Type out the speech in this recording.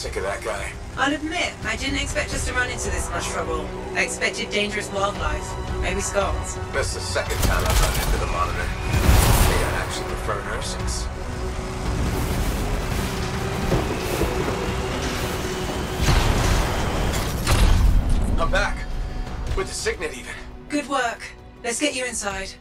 Sick of that guy. I'll admit, I didn't expect us to run into this much trouble. I expected dangerous wildlife. Maybe skulls. That's the second time I've run into the monitor. They actually prefer nursings. I'm back. With the signet even. Good work. Let's get you inside.